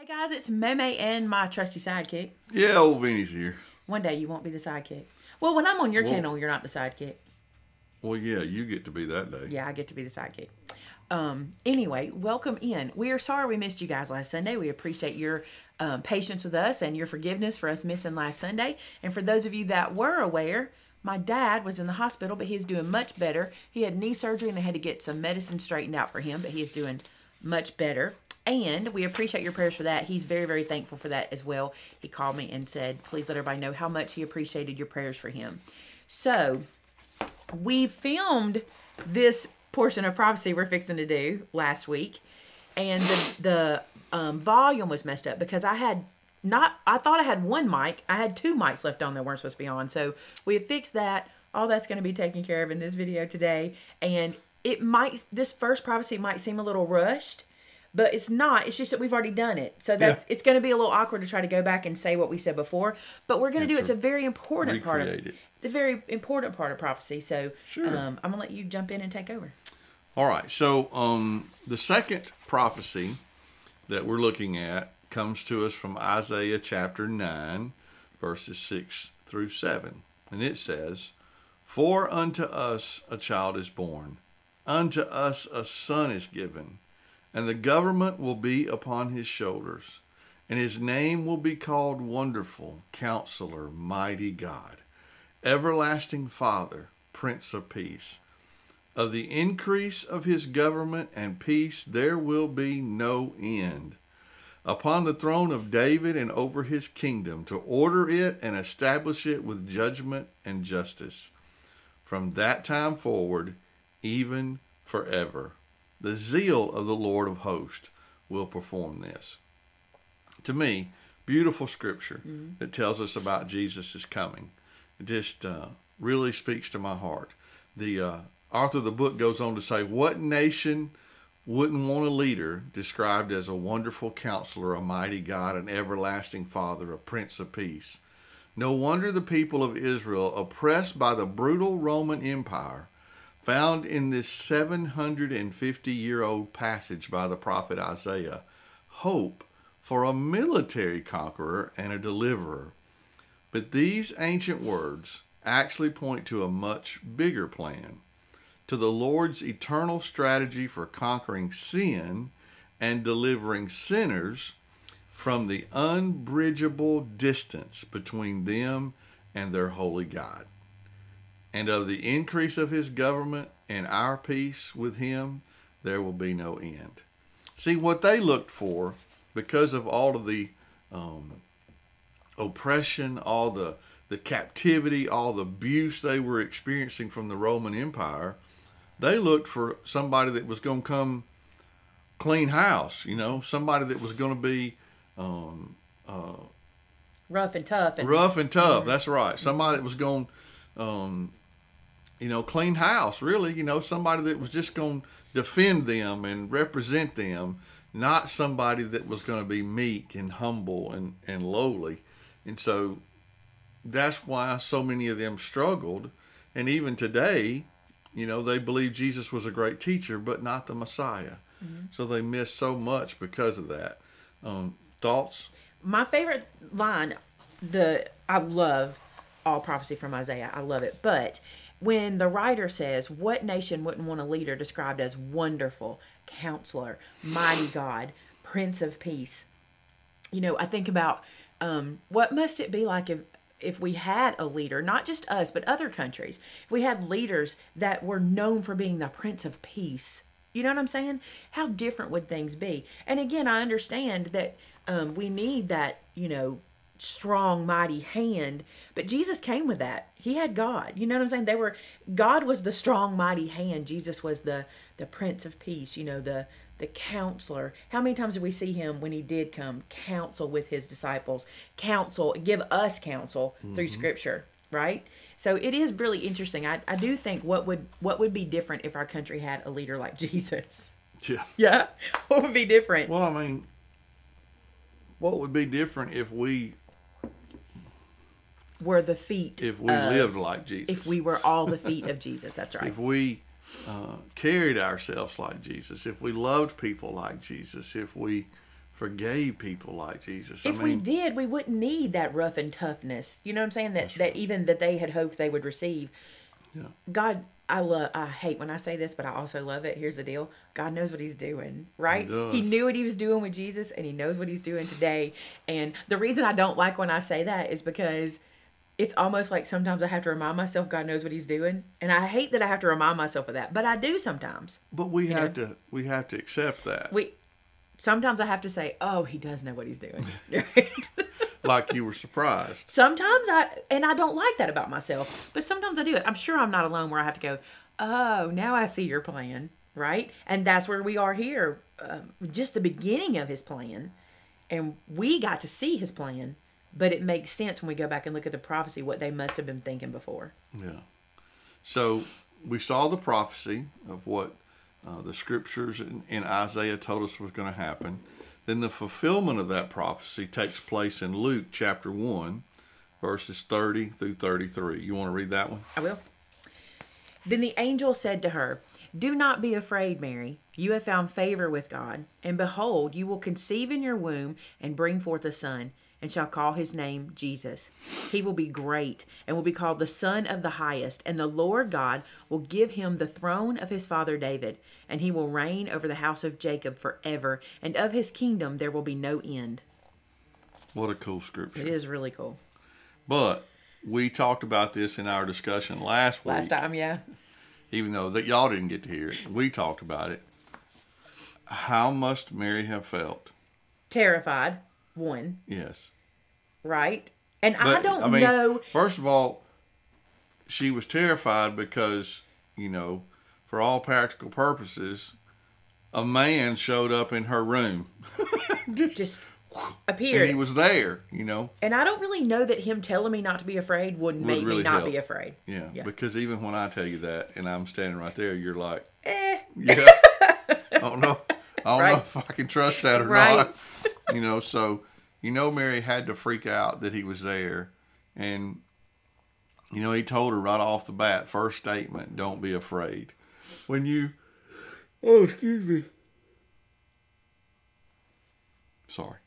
Hey guys, it's Meme and my trusty sidekick. Yeah, old Vinny's here. One day you won't be the sidekick. Well, when I'm on your channel, you're not the sidekick. Well, yeah, you get to be that day. Yeah, I get to be the sidekick. Anyway, welcome in. We are sorry we missed you guys last Sunday. We appreciate your patience with us and your forgiveness for us missing last Sunday. And for those of you that were aware, my dad was in the hospital, but he's doing much better. He had knee surgery and they had to get some medicine straightened out for him, but he is doing much better. And we appreciate your prayers for that. He's very, very thankful for that as well. He called me and said, please let everybody know how much he appreciated your prayers for him. So we filmed this portion of prophecy we're fixing to do last week. And the volume was messed up because I thought I had one mic. I had two mics left on that weren't supposed to be on. So we have fixed that. All that's going to be taken care of in this video today. And this first prophecy might seem a little rushed. But it's not. It's just that we've already done it. So that's It's going to be a little awkward to try to go back and say what we said before. But we're going to do it. It's a very important part of prophecy. So I'm going to let you jump in and take over. All right. So the second prophecy that we're looking at comes to us from Isaiah chapter 9, verses 6 through 7. And it says, "For unto us a child is born, unto us a son is given, and the government will be upon his shoulders, and his name will be called Wonderful, Counselor, Mighty God, Everlasting Father, Prince of Peace. Of the increase of his government and peace there will be no end, upon the throne of David and over his kingdom, to order it and establish it with judgment and justice, from that time forward, even forever. The zeal of the Lord of hosts will perform this." To me, beautiful scripture that tells us about Jesus' coming. It just really speaks to my heart. The author of the book goes on to say, "What nation wouldn't want a leader described as a wonderful counselor, a mighty God, an everlasting father, a prince of peace? No wonder the people of Israel, oppressed by the brutal Roman Empire, found in this 750-year-old passage by the prophet Isaiah, hope for a military conqueror and a deliverer. But these ancient words actually point to a much bigger plan, to the Lord's eternal strategy for conquering sin and delivering sinners from the unbridgeable distance between them and their holy God. And of the increase of his government and our peace with him, there will be no end." See, what they looked for, because of all of the oppression, all the captivity, all the abuse they were experiencing from the Roman Empire, they looked for somebody that was going to come clean house, you know, somebody that was going to be rough and tough. Rough and tough, that's right. Somebody that was going to you know, clean house, really, you know, somebody that was just going to defend them and represent them, not somebody that was going to be meek and humble and lowly. And so that's why so many of them struggled. And even today, you know, they believe Jesus was a great teacher, but not the Messiah. So they miss so much because of that. Thoughts? My favorite line, I love all prophecy from Isaiah. I love it. But when the writer says, "What nation wouldn't want a leader described as wonderful, counselor, mighty God, prince of peace?" You know, I think about what must it be like if we had a leader, not just us, but other countries, if we had leaders that were known for being the prince of peace. You know what I'm saying? How different would things be? And again, I understand that we need that, you know, strong, mighty hand, but Jesus came with that. He had God. You know what I'm saying? God was the strong, mighty hand. Jesus was the Prince of Peace, you know, the counselor. How many times did we see him when he did come counsel with his disciples, give us counsel through scripture, right? So it is really interesting. I do think what would be different if our country had a leader like Jesus? Yeah. Yeah. What would be different? Well, I mean, what would be different if we were the feet, if we lived like Jesus, if we were all the feet of Jesus? That's right. If we carried ourselves like Jesus, if we loved people like Jesus, if we forgave people like Jesus. If we did, we wouldn't need that rough and toughness. You know what I'm saying? That even that they had hoped they would receive. Yeah. God, I hate when I say this, but I also love it. Here's the deal. God knows what he's doing, right? He knew what he was doing with Jesus, and he knows what he's doing today. And the reason I don't like when I say that is because it's almost like sometimes I have to remind myself God knows what he's doing. And I hate that I have to remind myself of that, but I do sometimes. But we have to accept that. Sometimes I have to say, oh, he does know what he's doing. Right? Like you were surprised. Sometimes I don't like that about myself, but sometimes I do it. I'm sure I'm not alone where I have to go, oh, now I see your plan, right? And that's where we are here, just the beginning of his plan. And we got to see his plan, but it makes sense when we go back and look at the prophecy, what they must have been thinking before. Yeah. So we saw the prophecy of what the scriptures in Isaiah told us was going to happen. Then the fulfillment of that prophecy takes place in Luke chapter 1, verses 30 through 33. You want to read that one? I will. Then the angel said to her, "Do not be afraid, Mary. You have found favor with God. And behold, you will conceive in your womb and bring forth a son, and shall call his name Jesus. He will be great and will be called the Son of the Highest, and the Lord God will give him the throne of his father David, and he will reign over the house of Jacob forever, and of his kingdom there will be no end." What a cool scripture. It is really cool. But we talked about this in our discussion last week. Last time, yeah. Even though that y'all didn't get to hear it, we talked about it. How must Mary have felt? Terrified. One. Yes. Right? And I mean, first of all, she was terrified because, you know, for all practical purposes, a man showed up in her room. Just appeared. And he was there, you know. And I don't really know that him telling me not to be afraid would make really me not help. Be afraid. Yeah, yeah. Because even when I tell you that and I'm standing right there, you're like, eh. Yeah. I don't know if I can trust that or not. You know, so, you know, Mary had to freak out that he was there. And, you know, he told her right off the bat, first statement, don't be afraid. When you, oh, excuse me. Sorry.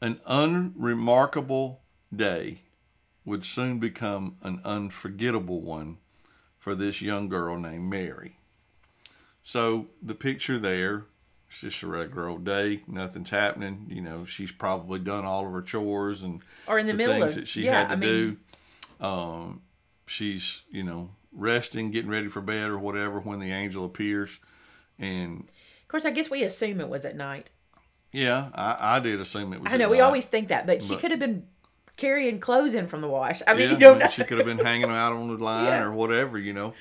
An unremarkable day would soon become an unforgettable one for this young girl named Mary. So the picture there, it's just a regular old day. Nothing's happening. You know, she's probably done all of her chores and things that she had to do. She's, you know, resting, getting ready for bed or whatever when the angel appears. And of course, I guess we assume it was at night. Yeah, I did assume it was. I know at night. We always think that, but she could have been carrying clothes in from the wash. I mean, yeah, you don't know. She could have been hanging them out on the line or whatever. You know,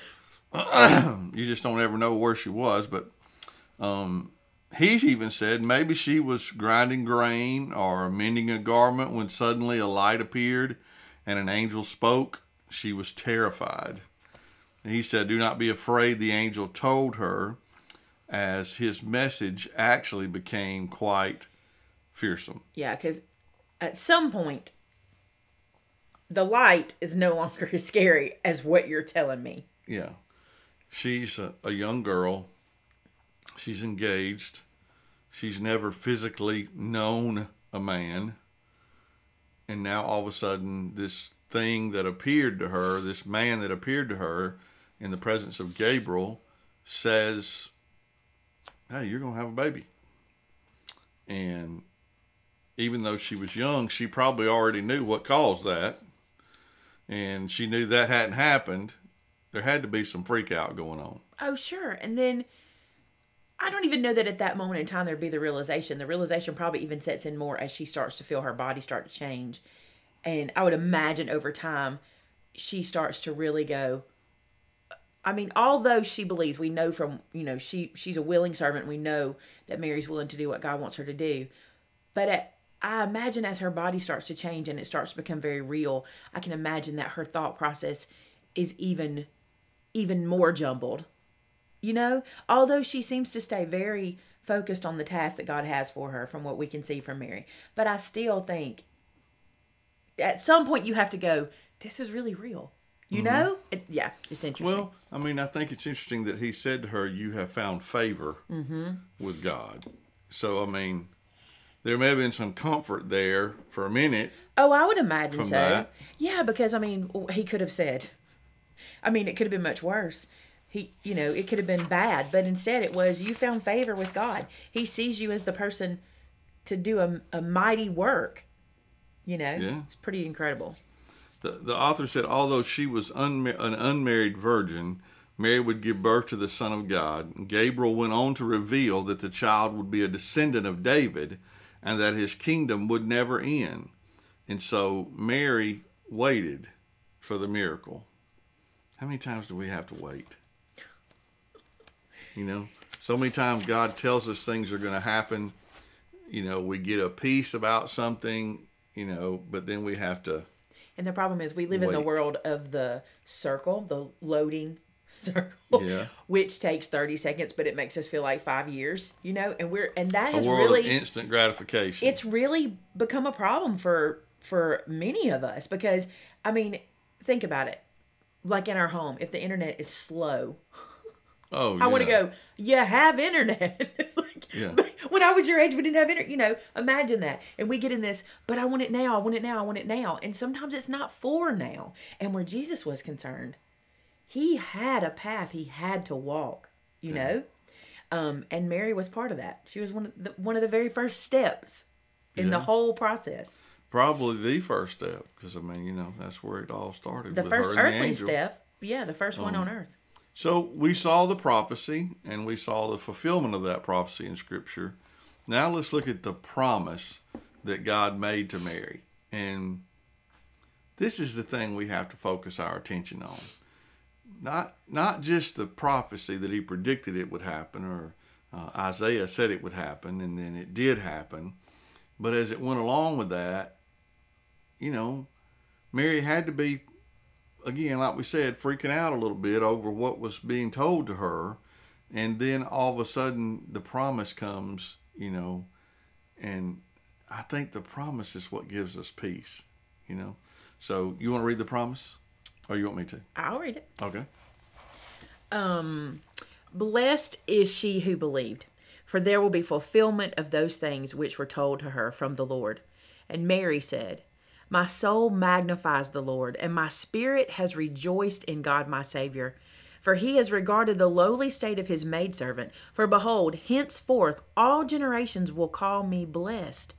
you just don't ever know where she was, but. He even said maybe she was grinding grain or mending a garment when suddenly a light appeared and an angel spoke. She was terrified. And he said, "Do not be afraid," the angel told her, as his message actually became quite fearsome. Yeah, because at some point, the light is no longer as scary as what you're telling me. Yeah. She's a young girl. She's engaged. She's never physically known a man. And now all of a sudden, this thing that appeared to her, this man that appeared to her in the presence of Gabriel says, "Hey, you're going to have a baby." And even though she was young, she probably already knew what caused that. And she knew that hadn't happened. There had to be some freak out going on. Oh, sure. And then I don't even know that at that moment in time there'd be the realization. The realization probably even sets in more as she starts to feel her body start to change. And I would imagine over time, she starts to really go, I mean, although she believes, we know from, you know, she's a willing servant. We know that Mary's willing to do what God wants her to do. But I imagine as her body starts to change and it starts to become very real, I can imagine that her thought process is even more jumbled. You know, although she seems to stay very focused on the task that God has for her from what we can see from Mary. But I still think at some point you have to go, this is really real. You know? Yeah, it's interesting. Well, I mean, I think it's interesting that he said to her, you have found favor with God. So, I mean, there may have been some comfort there for a minute. Oh, I would imagine so. That. Yeah, because, I mean, he could have said, I mean, it could have been much worse. He, you know, it could have been bad, but instead it was, you found favor with God. He sees you as the person to do a mighty work. You know, yeah. It's pretty incredible. The author said, although she was an unmarried virgin, Mary would give birth to the Son of God. And Gabriel went on to reveal that the child would be a descendant of David and that his kingdom would never end. And so Mary waited for the miracle. How many times do we have to wait? You know, so many times God tells us things are going to happen. You know, we get a piece about something, you know, but then we have to. And the problem is we live in the world of the circle, the loading circle, yeah. Which takes 30 seconds, but it makes us feel like 5 years, you know, and that has really instant gratification. It's really become a problem for many of us because, I mean, think about it. Like in our home, if the internet is slow, oh, yeah. I want to go, you have internet. It's like, yeah. When I was your age, we didn't have internet. You know, imagine that. And we get in this, but I want it now. I want it now. I want it now. And sometimes it's not for now. And where Jesus was concerned, he had a path he had to walk, you yeah. know? And Mary was part of that. She was one of the very first steps in yeah. the whole process. Probably the first step, because, I mean, you know, that's where it all started. The first earthly step. Yeah, the first one on earth. So we saw the prophecy, and we saw the fulfillment of that prophecy in Scripture. Now let's look at the promise that God made to Mary. And this is the thing we have to focus our attention on. Not just the prophecy that he predicted it would happen, or Isaiah said it would happen, and then it did happen. But as it went along with that, you know, Mary had to be, again, like we said, freaking out a little bit over what was being told to her. And then all of a sudden the promise comes, you know, and I think the promise is what gives us peace, you know. So you want to read the promise or you want me to? I'll read it. Okay. Blessed is she who believed, for there will be fulfillment of those things which were told to her from the Lord. And Mary said, my soul magnifies the Lord, and my spirit has rejoiced in God my Savior. For he has regarded the lowly state of his maidservant. For behold, henceforth all generations will call me blessed.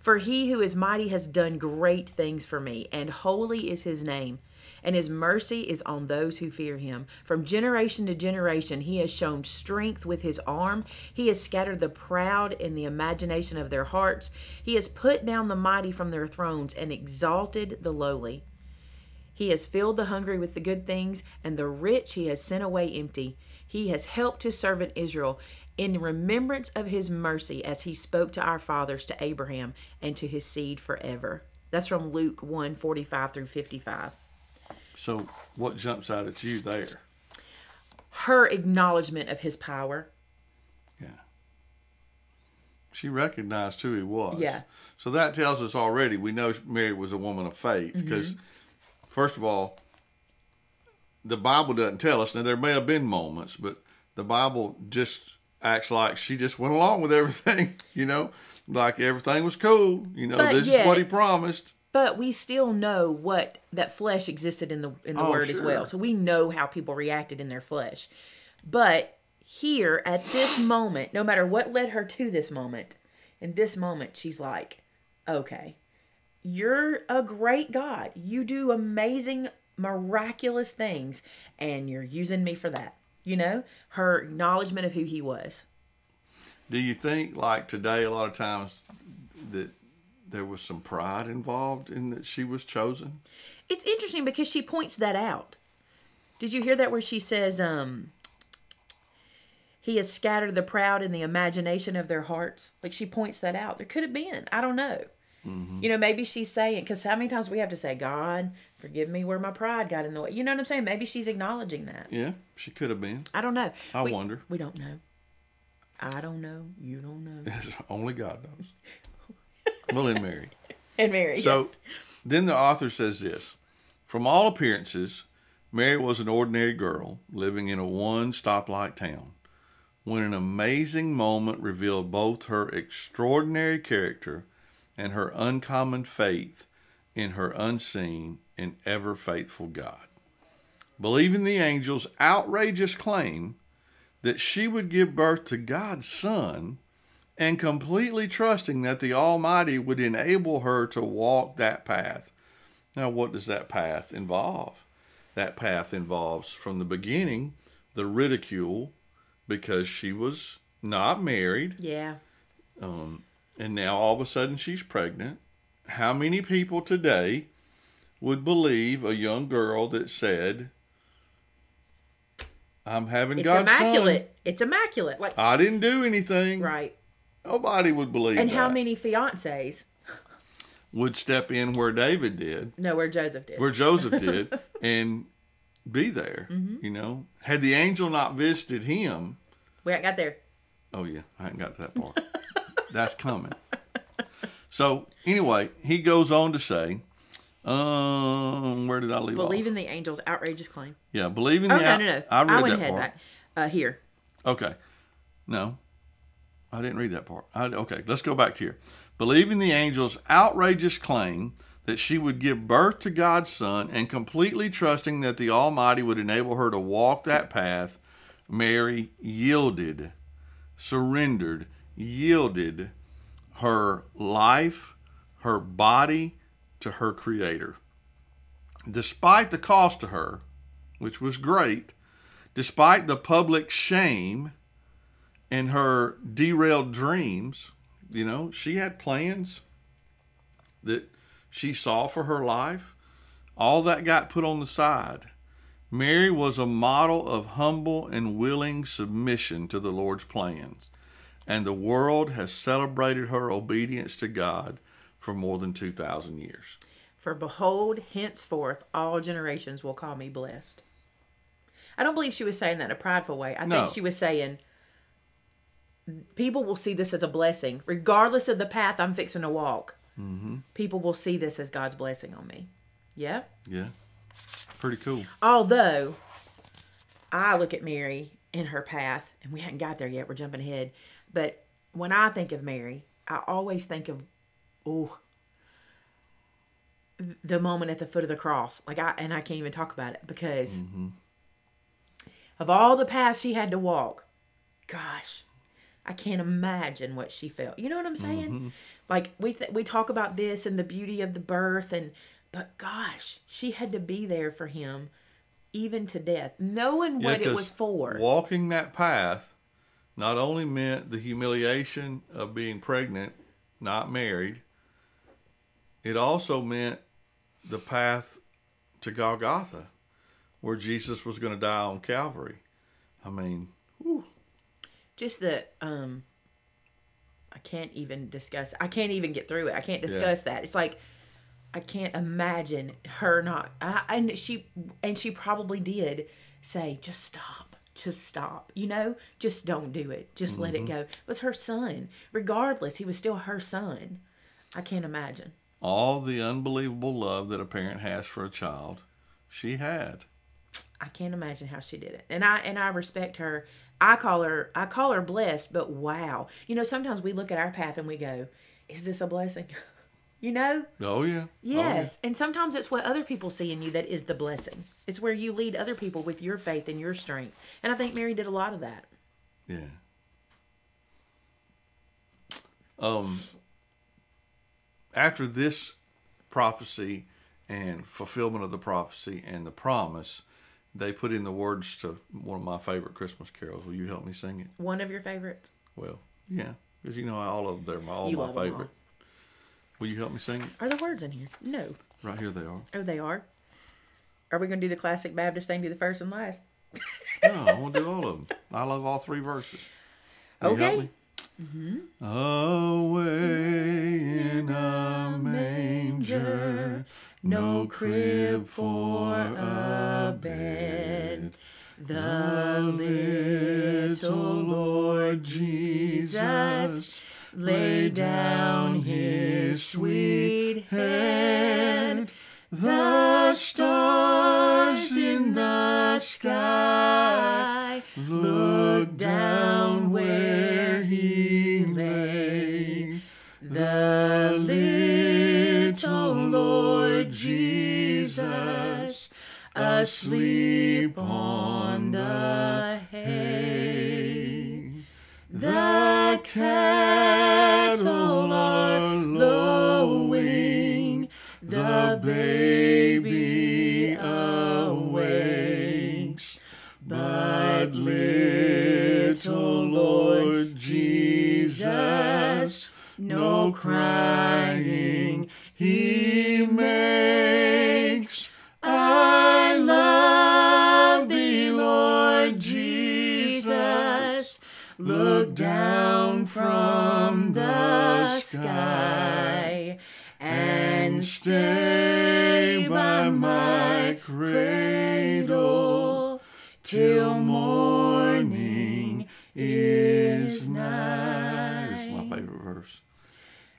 For he who is mighty has done great things for me, and holy is his name. And his mercy is on those who fear him. From generation to generation he has shown strength with his arm. He has scattered the proud in the imagination of their hearts. He has put down the mighty from their thrones and exalted the lowly. He has filled the hungry with the good things, and the rich he has sent away empty. He has helped his servant Israel in remembrance of his mercy, as he spoke to our fathers, to Abraham, and to his seed forever. That's from Luke 1:45 through 55. So what jumps out at you there? Her acknowledgement of his power. Yeah. She recognized who he was. Yeah. So that tells us already, we know Mary was a woman of faith because, first of all, the Bible doesn't tell us. Now, there may have been moments, but the Bible just acts like she just went along with everything, you know, like everything was cool. You know, but this is what he promised. But we still know what that flesh existed in the word as well. So we know how people reacted in their flesh. But here at this moment, no matter what led her to this moment, in this moment, she's like, okay, you're a great God. You do amazing, miraculous things. And you're using me for that. You know, her acknowledgement of who he was. Do you think like today, a lot of times that there was some pride involved in that she was chosen? It's interesting because she points that out. Did you hear that where she says, he has scattered the proud in the imagination of their hearts? Like she points that out. There could have been, I don't know. You know, maybe she's saying, because how many times we have to say, God, forgive me where my pride got in the way. You know what I'm saying? Maybe she's acknowledging that. Yeah, she could have been. I don't know. I wonder. We don't know. I don't know. You don't know. Only God knows. Well, and Mary. And Mary. So then the author says this. From all appearances, Mary was an ordinary girl living in a one stoplight town. when an amazing moment revealed both her extraordinary character and her uncommon faith in her unseen and ever faithful God. Believing the angel's outrageous claim that she would give birth to God's Son, and completely trusting that the Almighty would enable her to walk that path. Now, what does that path involve? That path involves, from the beginning, the ridicule because she was not married. Yeah. And now all of a sudden she's pregnant. How many people today would believe a young girl that said, I'm having God's son. It's immaculate. It's immaculate. Like, I didn't do anything. Right. Nobody would believe that. And how many fiancés would step in where David did. No, where Joseph did. Where Joseph did and be there, you know. Had the angel not visited him. We hadn't got there. Oh, yeah. I hadn't got to that part. That's coming. So, anyway, he goes on to say, where did I leave off? Believing the angel's outrageous claim. Yeah, believing the... No. I went ahead back. Here. Okay. No. I didn't read that part. Okay, let's go back to here. Believing the angel's outrageous claim that she would give birth to God's Son and completely trusting that the Almighty would enable her to walk that path, Mary yielded, surrendered, yielded her life, her body to her Creator. Despite the cost to her, which was great, despite the public shame and her derailed dreams, you know, she had plans that she saw for her life. All that got put on the side. Mary was a model of humble and willing submission to the Lord's plans. And the world has celebrated her obedience to God for more than 2,000 years. For behold, henceforth, all generations will call me blessed. I don't believe she was saying that in a prideful way. I think she was saying, people will see this as a blessing. Regardless of the path I'm fixing to walk, people will see this as God's blessing on me. Yeah? Yeah. Pretty cool. Although, I look at Mary in her path, and we hadn't got there yet. We're jumping ahead. But when I think of Mary, I always think of, the moment at the foot of the cross. Like I can't even talk about it because of all the paths she had to walk, gosh, I can't imagine what she felt. You know what I'm saying? Like we talk about this and the beauty of the birth, but gosh, she had to be there for him even to death, knowing what it was for. Walking that path not only meant the humiliation of being pregnant, not married, it also meant the path to Golgotha, where Jesus was going to die on Calvary. I mean, whew. Just the, I can't even discuss. I can't even get through it. I can't discuss that. It's like, I can't imagine her not. And she probably did say, just stop. You know, just don't do it. Just let it go. It was her son. Regardless, he was still her son. I can't imagine. All the unbelievable love that a parent has for a child, she had. I can't imagine how she did it. And I respect her. I call her blessed, but wow. You know, sometimes we look at our path and we go, is this a blessing? You know? Oh, yeah. Yes. Oh, yeah. And sometimes it's what other people see in you that is the blessing. It's where you lead other people with your faith and your strength. And I think Mary did a lot of that. Yeah. After this prophecy and fulfillment of the prophecy and the promise, they put in the words to one of my favorite Christmas carols. Will you help me sing it? One of your favorites? Well, yeah. Because you know all of them are my favorite. Will you help me sing it? Are the words in here? No. Right here they are. Oh, they are? Are we going to do the classic Baptist thing, do the first and last? No, I want to do all of them. I love all three verses. Will you help me? Away in a manger, no crib for a bed, the little Lord Jesus lay down his sweet head. The stars in the sky look down Lord Jesus, asleep on the hay. The cattle are lowing, the baby awakes, but little Lord Jesus, no crying he makes. I love thee, Lord Jesus. Look down from the sky and stay by my cradle till morning is nigh. This is my favorite verse.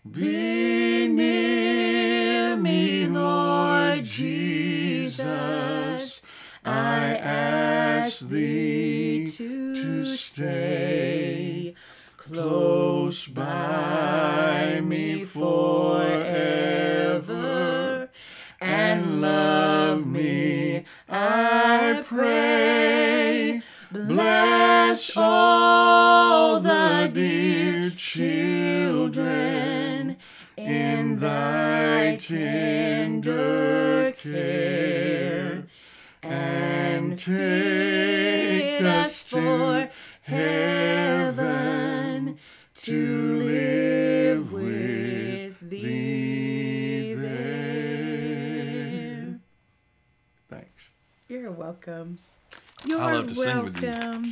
Be near me, Lord Jesus, I ask thee to stay close by me forever, and love me, I pray. Bless all the dear children in thy tender care, and take us to heaven to live with thee there. Thanks. You're welcome. I love to sing with you.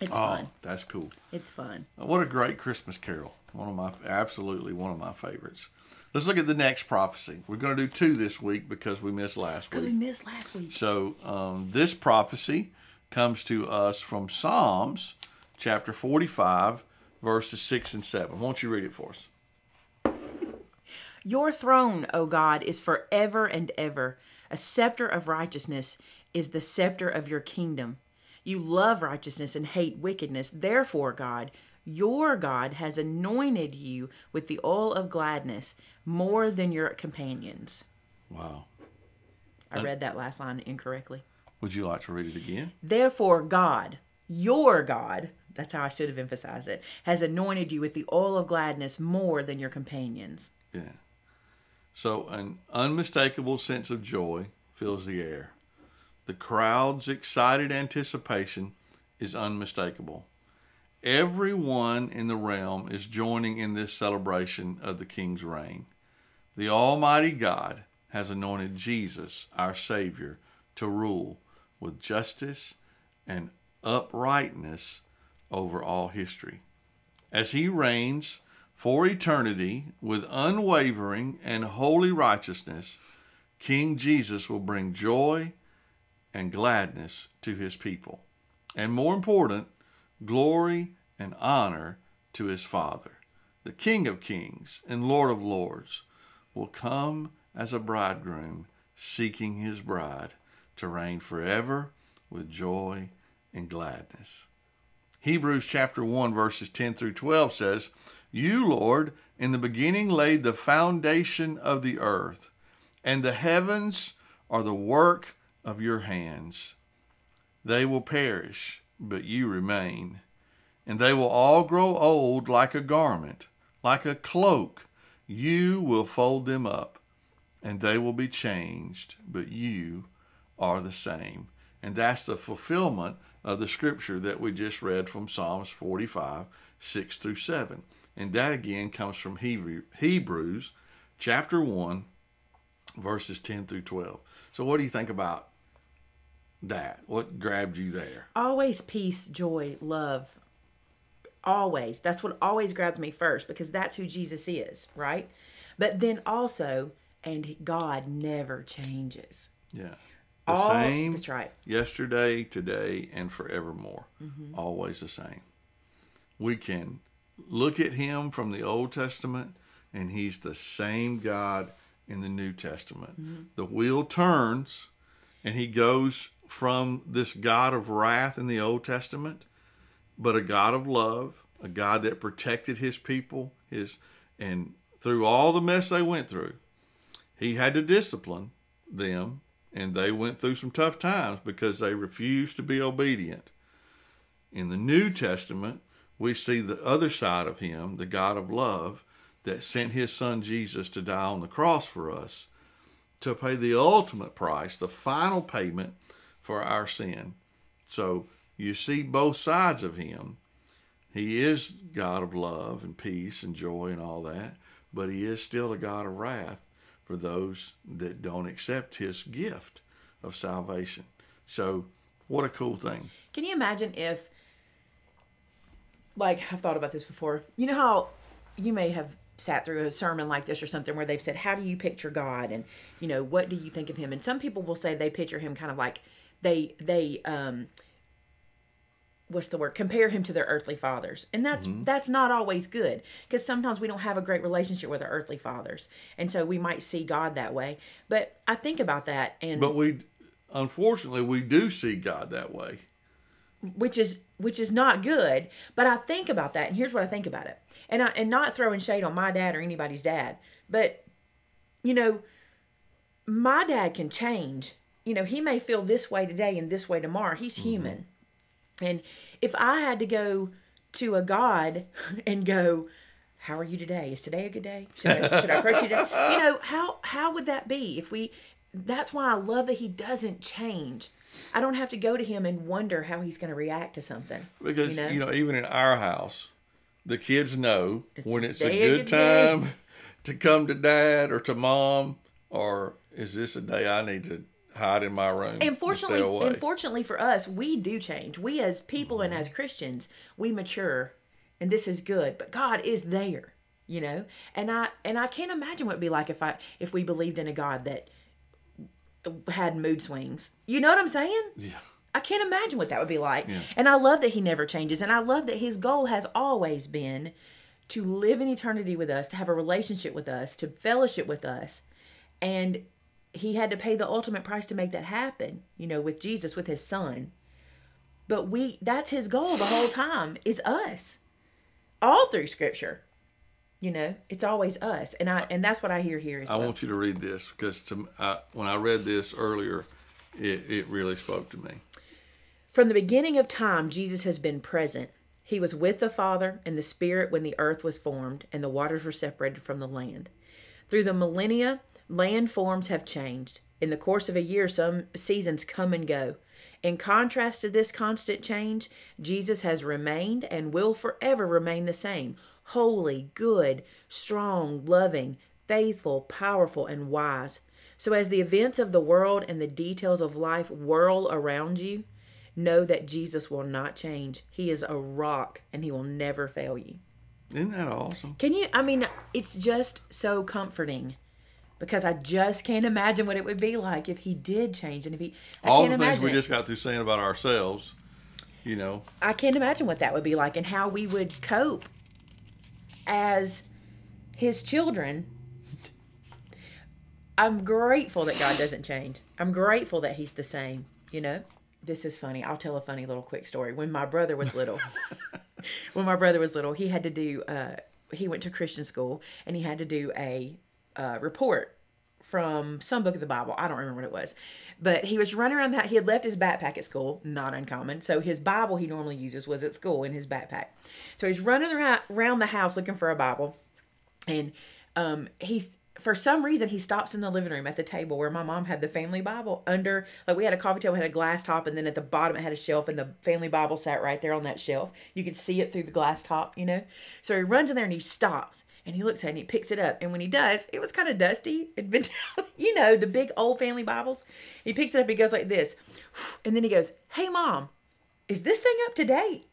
It's fun. That's cool. It's fun. What a great Christmas carol. Absolutely one of my favorites. Let's look at the next prophecy. We're going to do two this week because we missed last week. So this prophecy comes to us from Psalms chapter 45, verses 6 and 7. Won't you read it for us? Your throne, O God, is forever and ever. A scepter of righteousness is the scepter of your kingdom. You love righteousness and hate wickedness. Therefore, God, your God has anointed you with the oil of gladness more than your companions. Wow. I read that last line incorrectly. Would you like to read it again? Therefore, God, your God, that's how I should have emphasized it, has anointed you with the oil of gladness more than your companions. Yeah. So an unmistakable sense of joy fills the air. The crowd's excited anticipation is unmistakable. Everyone in the realm is joining in this celebration of the King's reign. The Almighty God has anointed Jesus, our Savior, to rule with justice and uprightness over all history. As he reigns for eternity with unwavering and holy righteousness, King Jesus will bring joy and gladness to his people, and more important, glory and honor to his Father. The King of Kings and Lord of Lords will come as a bridegroom seeking his bride to reign forever with joy and gladness. Hebrews chapter 1 verses 10 through 12 says, You, Lord, in the beginning laid the foundation of the earth, and the heavens are the work of your hands. They will perish, but you remain, and they will all grow old like a garment, like a cloak. You will fold them up, and they will be changed, but you are the same. And that's the fulfillment of the scripture that we just read from Psalms 45, 6 through 7. And that again comes from Hebrews chapter 1, verses 10 through 12. So what do you think about that? What grabbed you there? Always peace, joy, love. Always. That's what always grabs me first, because that's who Jesus is, right? But then also, and God never changes. Yeah. The same. That's right. Yesterday, today, and forevermore. Mm-hmm. Always the same. We can look at him from the Old Testament, and he's the same God in the New Testament. Mm-hmm. The wheel turns, and he goes from this God of wrath in the Old Testament, but a God of love, a God that protected his people, and through all the mess they went through, he had to discipline them, and they went through some tough times because they refused to be obedient. In the New Testament, we see the other side of him, the God of love, that sent his son Jesus to die on the cross for us, to pay the ultimate price, the final payment for our sin. So you see both sides of him. He is God of love and peace and joy and all that, but he is still a God of wrath for those that don't accept his gift of salvation. So what a cool thing. Can you imagine if, like, I've thought about this before, you know how you may have sat through a sermon like this or something where they've said, how do you picture God? And, you know, what do you think of him? And some people will say they picture him kind of like compare him to their earthly fathers. And that's not always good, because sometimes we don't have a great relationship with our earthly fathers. And so we might see God that way. But I think about that. But unfortunately, we do see God that way. Which is not good. But I think about that, and here's what I think about it. And not throwing shade on my dad or anybody's dad, but, you know, my dad can change. You know, he may feel this way today and this way tomorrow. He's human. And if I had to go to a God and go, how are you today? Is today a good day? Should I approach you today? You know, how would that be if we... That's why I love that he doesn't change. I don't have to go to him and wonder how he's going to react to something. Because, you know, even in our house, the kids know when it's a good time to come to dad or to mom, or is this a day I need to hide in my room and fortunately for us, we do change. We as people and as Christians, we mature, and this is good, but God is there, you know? And I can't imagine what it'd be like if we believed in a God that had mood swings. You know what I'm saying? Yeah. I can't imagine what that would be like. Yeah. And I love that he never changes. And I love that his goal has always been to live in eternity with us, to have a relationship with us, to fellowship with us. And he had to pay the ultimate price to make that happen, you know, with Jesus, with his son. But that's his goal the whole time, is us. All through Scripture. You know, it's always us, and that's what I hear here. I want you to read this, because when I read this earlier, it really spoke to me. From the beginning of time, Jesus has been present. He was with the Father and the Spirit when the earth was formed and the waters were separated from the land. Through the millennia, land forms have changed. In the course of a year, some seasons come and go. In contrast to this constant change, Jesus has remained and will forever remain the same. Holy, good, strong, loving, faithful, powerful, and wise. So as the events of the world and the details of life whirl around you, know that Jesus will not change. He is a rock, and he will never fail you. Isn't that awesome? It's just so comforting, because I just can't imagine what it would be like if he did change. And all the things we just got through saying about ourselves, you know. I can't imagine what that would be like and how we would cope as his children. I'm grateful that God doesn't change. I'm grateful that he's the same, you know. This is funny. I'll tell a funny little quick story. When my brother was little, he had to do, he went to Christian school, and he had to do a report from some book of the Bible. I don't remember what it was, but he was running around the house. He had left his backpack at school, not uncommon. So his Bible he normally uses was at school in his backpack. So he's running around the house looking for a Bible, and for some reason, he stops in the living room at the table where my mom had the family Bible under. Like, we had a coffee table, it had a glass top, and then at the bottom it had a shelf, and the family Bible sat right there on that shelf. You could see it through the glass top, you know. So he runs in there and he stops. And he looks at it and he picks it up. And when he does, it was kind of dusty. It'd been down, you know, the big old family Bibles. He picks it up, he goes like this. And then he goes, hey, Mom, is this thing up to date?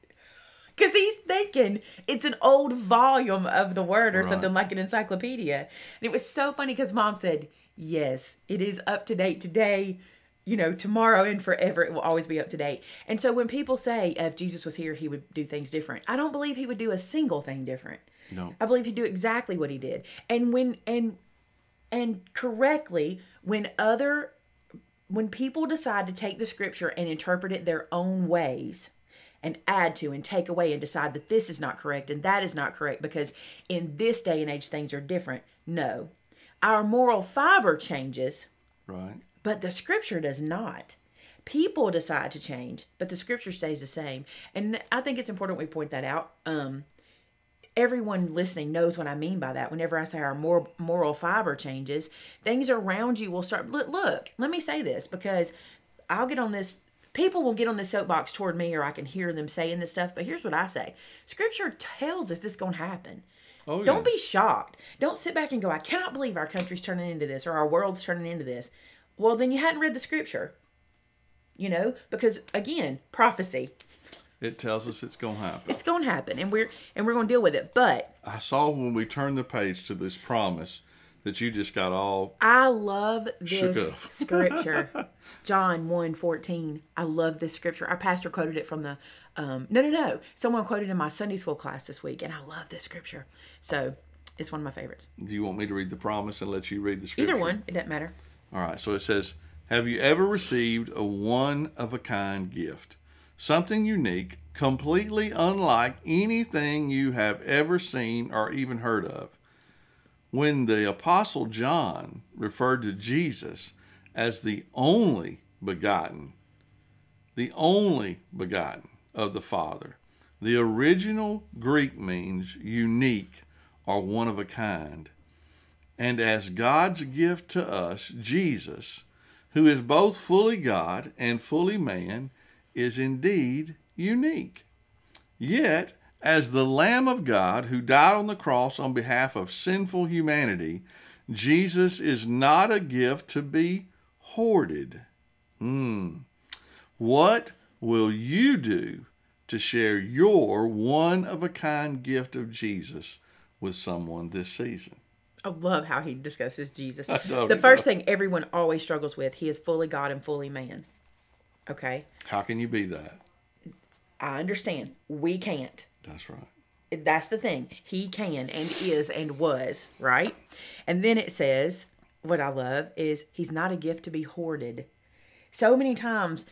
Because he's thinking it's an old volume of the Word or something, like an encyclopedia. And it was so funny, because Mom said, yes, it is up to date today. You know, tomorrow and forever, it will always be up to date. And so when people say, if Jesus was here, he would do things different, I don't believe he would do a single thing different. No. I believe he'd do exactly what he did. And correctly, when people decide to take the Scripture and interpret it their own ways and add to and take away and decide that this is not correct and that is not correct because in this day and age things are different, no. our moral fiber changes, right? But the scripture does not. People decide to change, but the scripture stays the same. And I think it's important we point that out. Everyone listening knows what I mean by that. Whenever I say our moral fiber changes, things around you will start. Look, let me say this, because I'll get on this. People will get on the soapbox toward me, or I can hear them saying this stuff. But here's what I say. Scripture tells us this is going to happen. Oh, yeah. Don't be shocked. Don't sit back and go, I cannot believe our country's turning into this, or our world's turning into this. Well, then you hadn't read the scripture, you know, because again, prophecy. It tells us it's going to happen. It's going to happen, and we're going to deal with it. But I saw when we turned the page to this promise that you just got all. I love this scripture, John 1:14. I love this scripture. Our pastor quoted it from the. No. Someone quoted in my Sunday school class this week, and I love this scripture. So it's one of my favorites. Do you want me to read the promise and let you read the scripture? Either one. It doesn't matter. All right. So it says, "Have you ever received a one-of-a-kind gift? Something unique, completely unlike anything you have ever seen or even heard of." When the Apostle John referred to Jesus as the only begotten of the Father, the original Greek means unique or one of a kind. And as God's gift to us, Jesus, who is both fully God and fully man, is indeed unique. Yet, as the Lamb of God who died on the cross on behalf of sinful humanity, Jesus is not a gift to be hoarded. What will you do to share your one-of-a-kind gift of Jesus with someone this season? I love how he discusses Jesus. The first thing everyone always struggles with, he is fully God and fully man. Okay. How can you be that? I understand. We can't. That's right. That's the thing. He can and is and was, right? And then it says, what I love is he's not a gift to be hoarded. So many times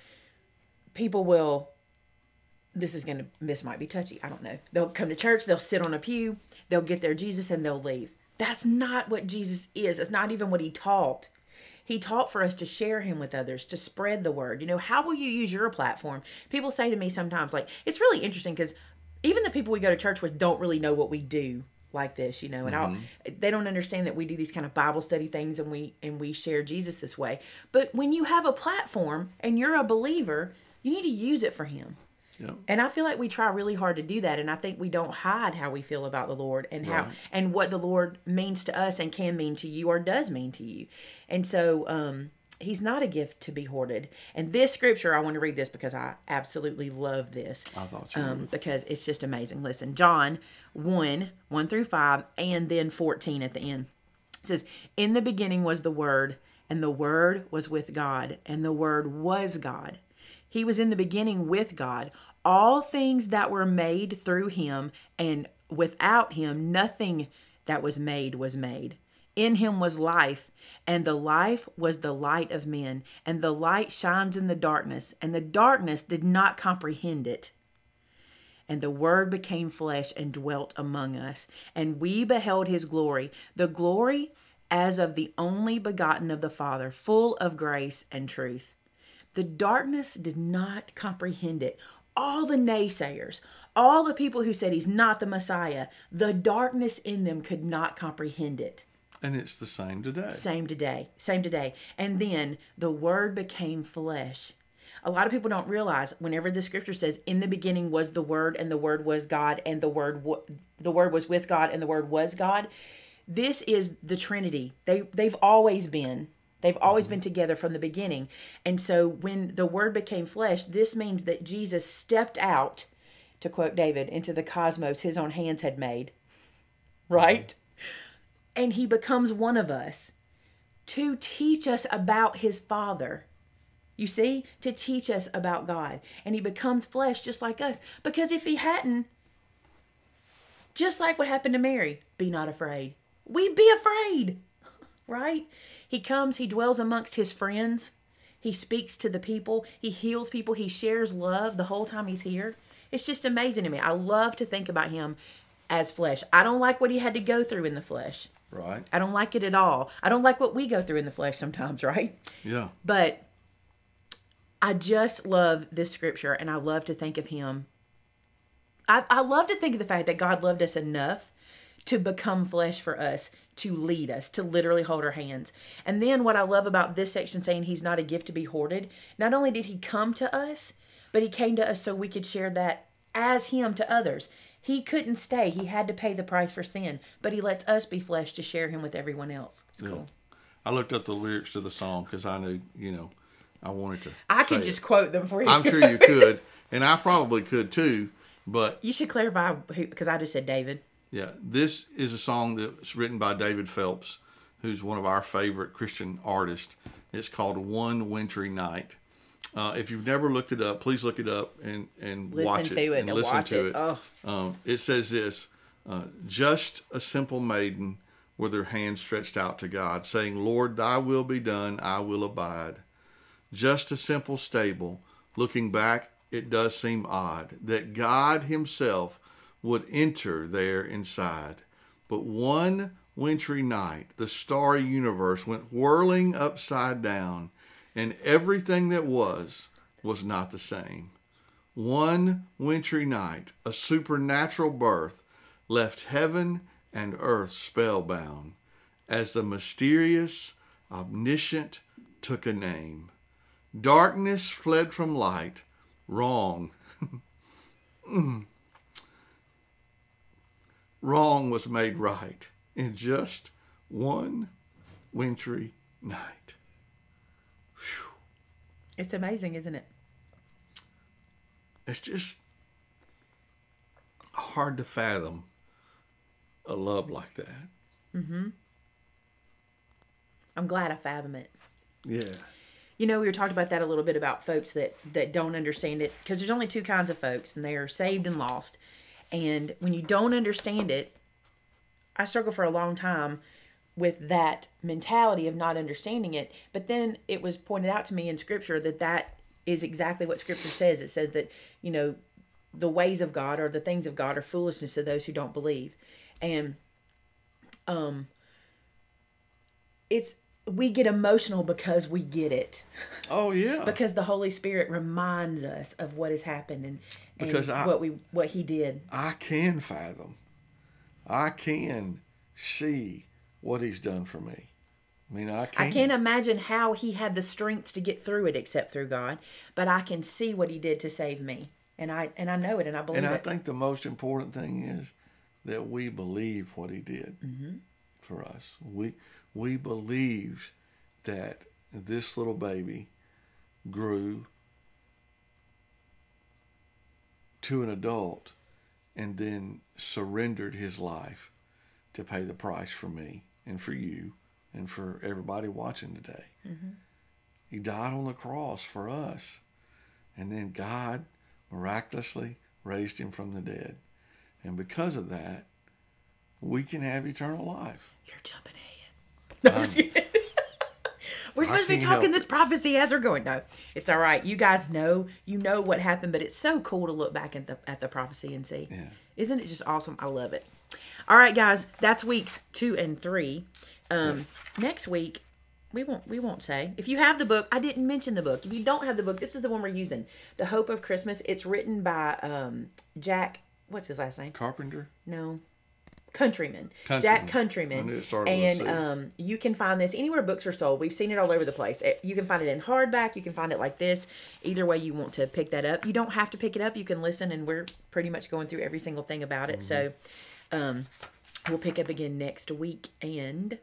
people will, this might be touchy, I don't know. They'll come to church, they'll sit on a pew, they'll get their Jesus and they'll leave. That's not what Jesus is. It's not even what he taught. He taught for us to share him with others, to spread the word. You know, how will you use your platform? People say to me sometimes, like, it's really interesting because even the people we go to church with don't really know what we do like this, you know, and they don't understand that we do these kind of Bible study things and we share Jesus this way. But when you have a platform and you're a believer, you need to use it for him. Yep. And I feel like we try really hard to do that. And I think we don't hide how we feel about the Lord and and what the Lord means to us and can mean to you or does mean to you. And so he's not a gift to be hoarded. And this scripture, I want to read this because I absolutely love this. I thought you would. Because it's just amazing. Listen, John 1 through 5, and then 14 at the end. It says, "In the beginning was the Word, and the Word was with God, and the Word was God. He was in the beginning with God. All things that were made through him, and without him, nothing that was made. In him was life, and the life was the light of men. And the light shines in the darkness, and the darkness did not comprehend it. And the Word became flesh and dwelt among us. And we beheld his glory, the glory as of the only begotten of the Father, full of grace and truth. The darkness did not comprehend it." All the naysayers, all the people who said he's not the Messiah, the darkness in them could not comprehend it. And it's the same today. Same today. Same today. And then the Word became flesh. A lot of people don't realize whenever the scripture says, "In the beginning was the Word, and the Word was God, and the Word was with God, and the Word was God." This is the Trinity. They've always been. They've always been together from the beginning. And so when the Word became flesh, this means that Jesus stepped out, to quote David, into the cosmos his own hands had made, right? And he becomes one of us to teach us about his Father, you see, to teach us about God. And he becomes flesh just like us, because if he hadn't, just like what happened to Mary, be not afraid, we'd be afraid, right? He comes, he dwells amongst his friends. He speaks to the people. He heals people. He shares love the whole time he's here. It's just amazing to me. I love to think about him as flesh. I don't like what he had to go through in the flesh. Right. I don't like it at all. I don't like what we go through in the flesh sometimes, right? Yeah. But I just love this scripture, and I love to think of him. I love to think of the fact that God loved us enough to become flesh for us, to lead us, to literally hold our hands. And then what I love about this section saying he's not a gift to be hoarded, not only did he come to us, but he came to us so we could share that as him to others. He couldn't stay. He had to pay the price for sin, but he lets us be flesh to share him with everyone else. It's cool. I looked up the lyrics to the song because I knew, you know, I wanted to. I could just quote them for you. I'm sure you could, and I probably could too, but... You should clarify, because I just said David. Yeah, this is a song that's written by David Phelps, who's one of our favorite Christian artists. It's called One Wintry Night. If you've never looked it up, please look it up and watch it and listen to it. Oh. It says this, just a simple maiden with her hand stretched out to God, saying, Lord, thy will be done, I will abide. Just a simple stable. Looking back, it does seem odd that God himself would enter there inside. But one wintry night, the starry universe went whirling upside down, and everything that was not the same. One wintry night, a supernatural birth left heaven and earth spellbound as the mysterious, omniscient took a name. Darkness fled from light, wrong. Wrong was made right in just one wintry night. It's amazing, isn't it? It's just hard to fathom a love like that. Mm-hmm. I'm glad I fathomed it. Yeah. You know, we were talking about that a little bit about folks that don't understand it, because there's only two kinds of folks, and they are saved and lost. And when you don't understand it, I struggled for a long time with that mentality of not understanding it. But then it was pointed out to me in Scripture that is exactly what Scripture says. It says that, you know, the ways of God or the things of God are foolishness to those who don't believe. And we get emotional because we get it. Oh, yeah. Because the Holy Spirit reminds us of what has happened and what he did. I can fathom. I can see what he's done for me. I mean, I can't imagine how he had the strength to get through it except through God, but I can see what he did to save me. And I know it, and I believe it. And I think the most important thing is that we believe what he did for us. We believe that this little baby grew to an adult and then surrendered his life to pay the price for me. And for you, and for everybody watching today. Mm-hmm. He died on the cross for us. And then God miraculously raised him from the dead. And because of that, we can have eternal life. You're jumping ahead. No, I'm just kidding. We're supposed to be talking this prophecy as we're going. No, it's all right. You guys know, you know what happened, but it's so cool to look back at the prophecy and see. Yeah. Isn't it just awesome? I love it. All right, guys, that's weeks 2 and 3. Next week, we won't say. If you have the book, I didn't mention the book. If you don't have the book, this is the one we're using, The Hope of Christmas. It's written by Jack, what's his last name? Carpenter? No. Countryman. Jack Countryman. And you can find this anywhere books are sold. We've seen it all over the place. You can find it in hardback. You can find it like this. Either way you want to pick that up. You don't have to pick it up. You can listen, and we're pretty much going through every single thing about it. So we'll pick up again next week, and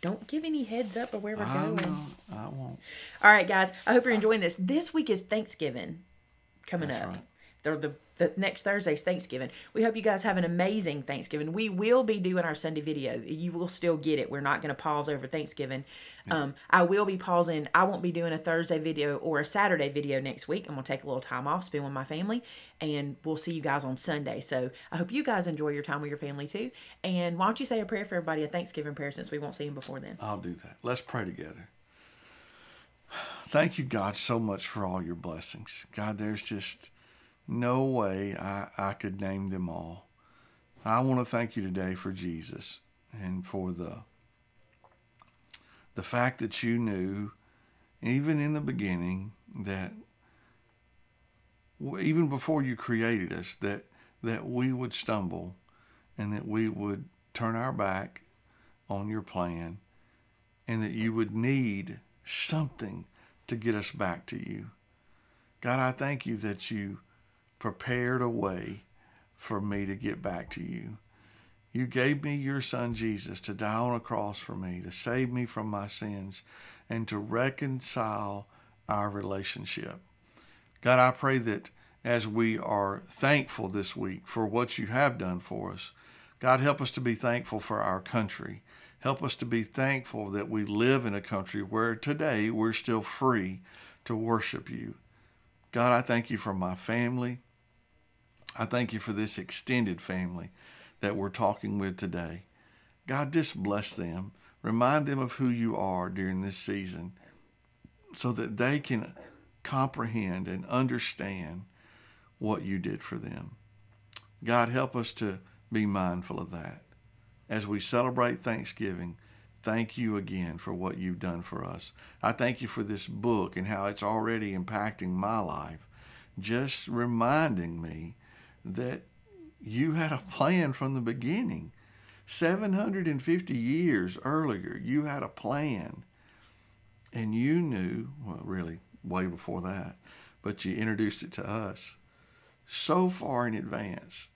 don't give any heads up of where we're going. I won't. All right, guys. I hope you're enjoying this. This week is Thanksgiving coming up. Right. The next Thursday's Thanksgiving. We hope you guys have an amazing Thanksgiving. We will be doing our Sunday video. You will still get it. We're not going to pause over Thanksgiving. Yeah. I will be pausing. I won't be doing a Thursday video or a Saturday video next week. I'm going to take a little time off, spend with my family, and we'll see you guys on Sunday. So I hope you guys enjoy your time with your family too. And why don't you say a prayer for everybody, a Thanksgiving prayer, since we won't see them before then. I'll do that. Let's pray together. Thank you, God, so much for all your blessings. God, there's just... no way I could name them all. I want to thank you today for Jesus and for the fact that you knew, even in the beginning, that even before you created us, that we would stumble and that we would turn our back on your plan, and that you would need something to get us back to you. God, I thank you that you prepared a way for me to get back to you. You gave me your son, Jesus, to die on a cross for me, to save me from my sins, and to reconcile our relationship. God, I pray that as we are thankful this week for what you have done for us, God, help us to be thankful for our country. Help us to be thankful that we live in a country where today we're still free to worship you. God, I thank you for my family. I thank you for this extended family that we're talking with today. God, just bless them. Remind them of who you are during this season so that they can comprehend and understand what you did for them. God, help us to be mindful of that. As we celebrate Thanksgiving, thank you again for what you've done for us. I thank you for this book and how it's already impacting my life, just reminding me that you had a plan from the beginning. 750 years earlier, you had a plan, and you knew, well, really, way before that, but you introduced it to us so far in advance.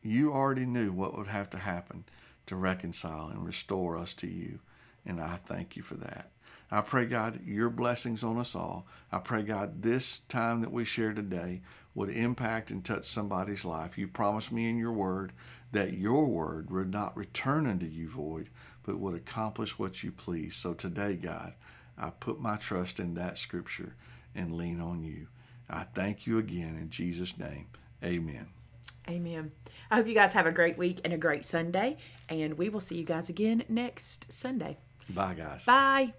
You already knew what would have to happen to reconcile and restore us to you. And I thank you for that. I pray, God, your blessings on us all. I pray, God, this time that we share today would impact and touch somebody's life. You promised me in your word that your word would not return unto you void, but would accomplish what you please. So today, God, I put my trust in that scripture and lean on you. I thank you again in Jesus' name. Amen. Amen. I hope you guys have a great week and a great Sunday, and we will see you guys again next Sunday. Bye, guys. Bye.